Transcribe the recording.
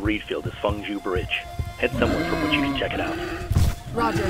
the reed field is Fengju Bridge. Head somewhere from which you can check it out. Roger.